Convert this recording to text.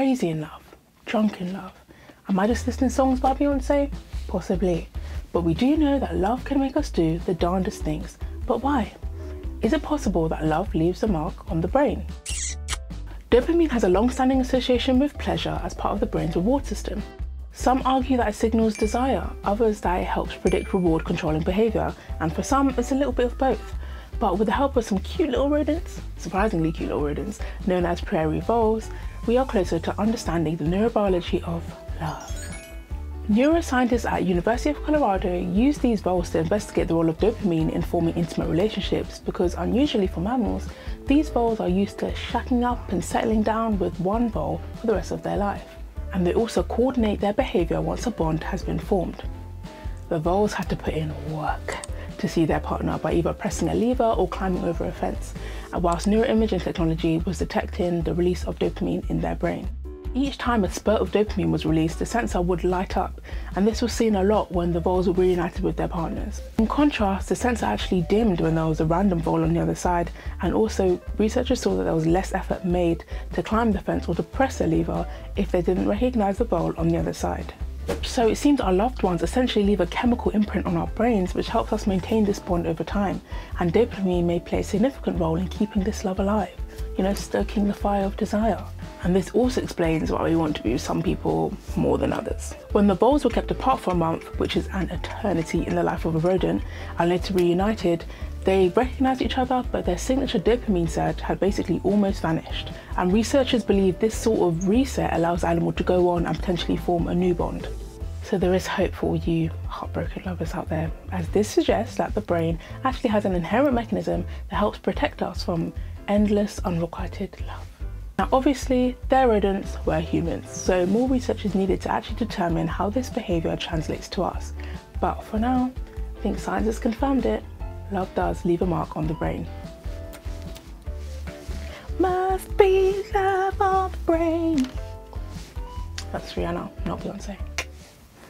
crazy in love, drunk in love. Am I just listening to songs by Beyoncé? Possibly. But we do know that love can make us do the darndest things. But why? Is it possible that love leaves a mark on the brain? Dopamine has a long-standing association with pleasure as part of the brain's reward system. Some argue that it signals desire, others that it helps predict reward-controlling behaviour, and for some, it's a little bit of both. But with the help of some cute little rodents, surprisingly cute little rodents, known as prairie voles, we are closer to understanding the neurobiology of love. Neuroscientists at University of Colorado use these voles to investigate the role of dopamine in forming intimate relationships because, unusually for mammals, these voles are used to shacking up and settling down with one vole for the rest of their life. And they also coordinate their behaviour once a bond has been formed. The voles had to put in work to see their partner by either pressing a lever or climbing over a fence, whilst neuroimaging technology was detecting the release of dopamine in their brain. Each time a spurt of dopamine was released, the sensor would light up, and this was seen a lot when the voles were reunited with their partners. In contrast, the sensor actually dimmed when there was a random vole on the other side, and also researchers saw that there was less effort made to climb the fence or to press the lever if they didn't recognise the vole on the other side. So it seems our loved ones essentially leave a chemical imprint on our brains which helps us maintain this bond over time, and dopamine may play a significant role in keeping this love alive, you know, stoking the fire of desire. And this also explains why we want to be with some people more than others. When the voles were kept apart for a month, which is an eternity in the life of a rodent, and later reunited, they recognised each other, but their signature dopamine surge had basically almost vanished. And researchers believe this sort of reset allows the animal to go on and potentially form a new bond. So there is hope for all you heartbroken lovers out there, as this suggests that the brain actually has an inherent mechanism that helps protect us from endless unrequited love. Now obviously, they're rodents, we're humans, so more research is needed to actually determine how this behaviour translates to us. But for now, I think science has confirmed it. Love does leave a mark on the brain. Must be love on the brain. That's Rihanna, not Beyoncé.